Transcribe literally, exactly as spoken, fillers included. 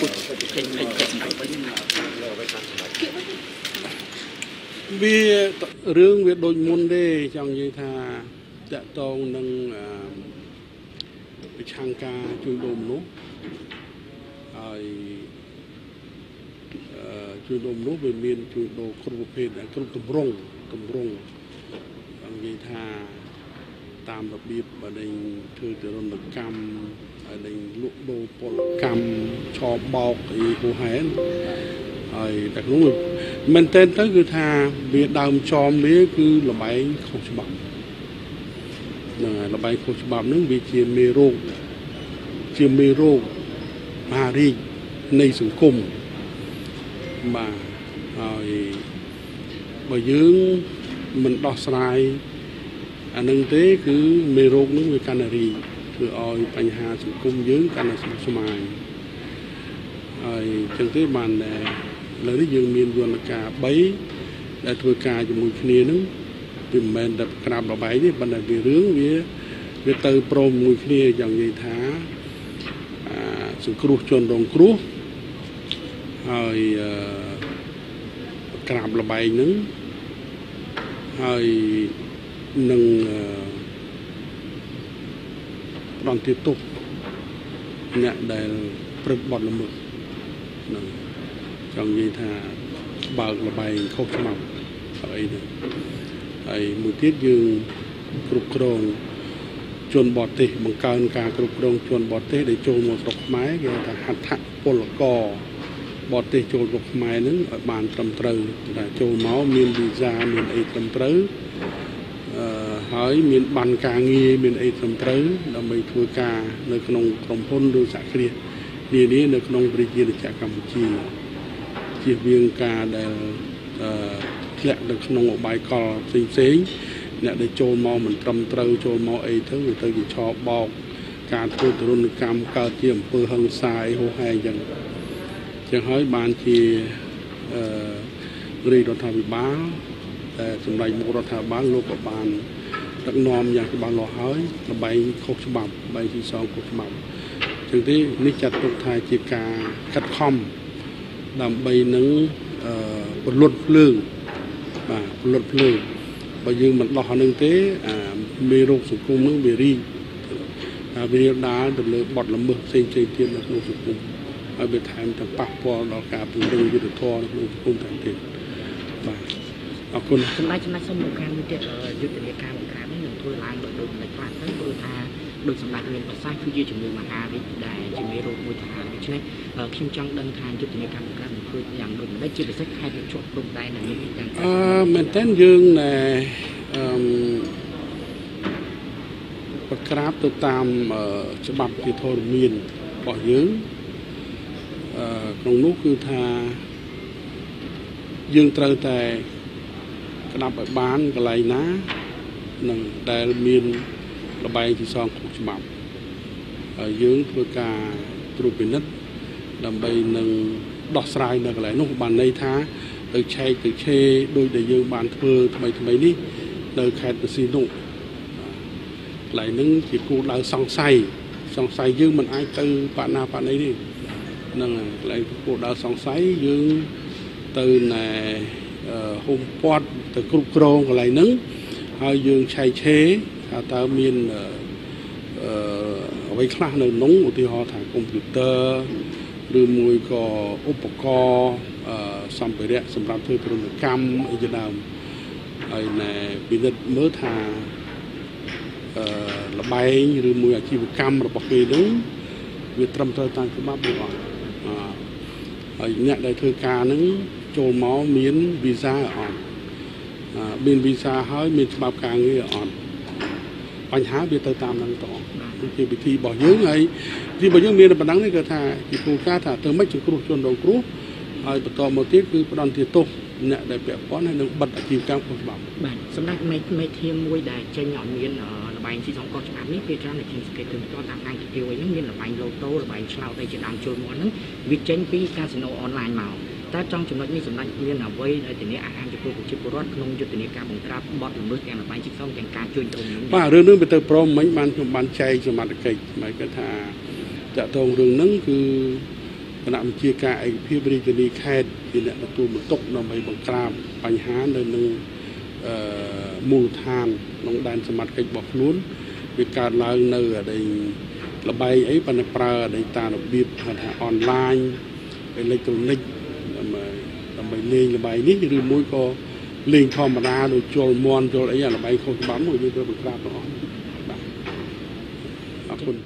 วิเรื่องเวทโดยมุนเดจังยิ่งท่าจะตองนั่งช่างกาช่วยดมนุ๊กช่วยดมนุ๊กเป็นเมียนช่วยดมคนประเภทไอ้คนกำรงกำรงจังยิ่งท่าตามระเบียบอะไรคือจะโดนกรรมอะไรลุกโดนปลดกรรมชอบบอกอีโอเฮนไอ้แต่รู้ไหมมันเต้นตั้งคือท่าเบียดดามชอมนี้คือระบายขบฉบับนะระบายขบฉบับนั้นวิเชียรเมโรเชียรเมโรมารีในสังคมมาไอ้มายืงมันดอสไลอันนึงเต้คือเมโรนึงวิการนารีคือเอาปัญหาสังคมยืงการในสังคมไอ้จังเต้บันเนี่ยเลยได้ยืมเมียนวนกาใบได้ทวีการจมูกเนียนึงเป็นแมนแบบกราบระบายนี่บรรดาเรื่องนี้เวเตอร์โปรมมูลเนียอย่างยิ่งท้าสุครุชนรองครุไอ้กราบระบายนึงไอ้หนึ่งตอนที่ตกเนี่ยได้ปริบบอลละมือหนึ่งจังยิ่งท่าบางระบายเข้าสมองไอ้เนี่ยไอ้มือเทียดยืงกรุบกรองชนบอดเตะบังการการกรุบกรองชนบอดเตะได้โจมตกไม้เกี่ยวกับหัตถะปลกอบอดเตะโจมตกไม้นั้นบานตรมเตอร์ได้โจมเมาเมียนดีจาเมียนไอตรมเตอร์หายเมียนบันกางีเมียนไอตรมเตอร์เราไม่ทัวกาในขนมขนมพ้นดูสักเรียดีนี้ในขนมบริจีนจากกัมพูชีจีเวียงกาได้เละเด็กนองอบายกอลสิงเสียงเนี่ยได้โจมมอเหมือนตรมเตอร์โจมมอไอ้เธอเธอจะชอบบอกการพูดรุนกรรมการเจียมเปื่อยหังสายโหแหงยังยังให้บานที่รีดรัฐบาลแต่สมัยมุกรัฐบาลโลกบาลตักนอมอย่างบาลหล่อเฮ้ยใบโคกฉบับใบที่สองโคกฉบับจึงที่นิจัดตุกไทยจีกาคัดคอมดำใบนึงบรรลุเรื่องหลดเลยบางอย่างมันหล่อหนึ่งเต้เมโรสุกุมนึงเบรีเบรีดาดำเลยบอดลำเบอเซนเซนเทียนนักลงสุกุมเอาไปถ่ายมันทำปากพอเรากาเป็นเรื่องยุทธทอนักลงสุกุมถ่ายเต็มไปขอบคุณสมัยสมัยสมุกการมีเด็กยุทธนิการการไม่หนึ่งทุลายโดยโดยในกลางทั้งโดยทาโดยสำนักเรียนภาษาคือยืดจำนวนมหาวิทยาลัยจีเมโรมุทาวิชัยคิมจังดังทานยุทธนิการการคืออย่างโดยได้จีบสักใครเป็นชกลงได้หนึ่งเหมือนเต้นยืงในประกราบตัวตามฉบับที่โทรมีนบ่อยยืงตรงนู้นคือทายืงเตยแต่กระดับบ้านกระไรนะหนึ่งแต่มีนระบายที่ซองของฉบับยืงเพื่อการตรูปินัดดำไปหนึ่งดอกสลายหนึ่งกระไรนู้นบ้านในท้าตึกเชยตึกเชยโดยเดียวบานเพื่อทำไมทำไมนี่โดยแคทซีโน่หลายนึงจีกูเราส่องใส่ส่องใส่ยืมมันไอตือปานาปานไอนี่นั่นหลายกูเราส่องใส่ยืมตือในโฮมพอดตือกรุบกรองหลายนึงเอายืมชายเชยอาตาเมียนไว้คลาหนึ่งน้องอุติหอถ่ายคอมพิวเตอร์หรือมวยก่ออุปกรณ์สัมปเรียสำหรับเธอเป็นกรรมอิจดามไอ้ในปีนั้นเมื่อทาระบายหรือมวยอาชีพกรรมระบบปีนึงวิตรมเธอต่างคือมาบุกไอ้เนี่ยได้เธอการนึงโจมหมอเมียนวีซ่าอ่อนเมียนวีซ่าเฮ้ยเมียนฉบับกลางนี่อ่อนปัญหาเบียดเตอร์ตามนั่งต่อคือวิธีบ่อยยื้อไอ้ที่บ่อยยื้อเมียนปัญหาเนี่ยก็ทาจิตภูกาถ้าเธอไม่จุกรุชนดงกรุไอ้ประตอมาที่คือประเด็นตุกเนี่ยได้เปรียบป้อนให้หนึ่งบัตรจีบกลางคนบอกบัตรสำนักไม่ไม่เทียมมวยได้เชยหย่อนเมียนระบายที่สองกองฉบับนี้เป็นการในทีมสเก็ตถึงตอนต่างกันเกี่ยวไว้นั่นเมียนระบายโลโต้ระบายชาวไทยจะดามโจมวันนั้นวิจัยปีการสนองออนไลน์มาแต่จ้องจำนวนนี้สำนักเมียนเอาไว้ในแต่เนี้ยอาหารจะพูดถึงชิปรอดลงจุดแต่เนี้ยการบังคับบอดหรือมือแกนระบายที่สองแกนการจุนตรงนั้นว่าเรื่องนึงเป็นตัวโปรมมันมันมันใจสมัครเก่งหมายกระทาจะตรงเรื่องนั้นคือ ขณะมันเชี่ยกาไอพิบริจนีแค่ดีเนี่ยประตูมันตกนำไปบังกรามไปหาในหนึ่งมูลทางน้องแดนสมัติไอบอกล้วนวิการลายเนื้อในระบายไอปัญปราในตาดบีบผ่านออนไลน์ไอเล็กตัวเล็กมาระบายเลี้ยงระบายนี้หรือมวยก็เลี้ยงธรรมดาโดยโจรมอนโจรอะไรอย่างระบายเขาบ้ามือมีตัวบังกรามต่อขอบคุณ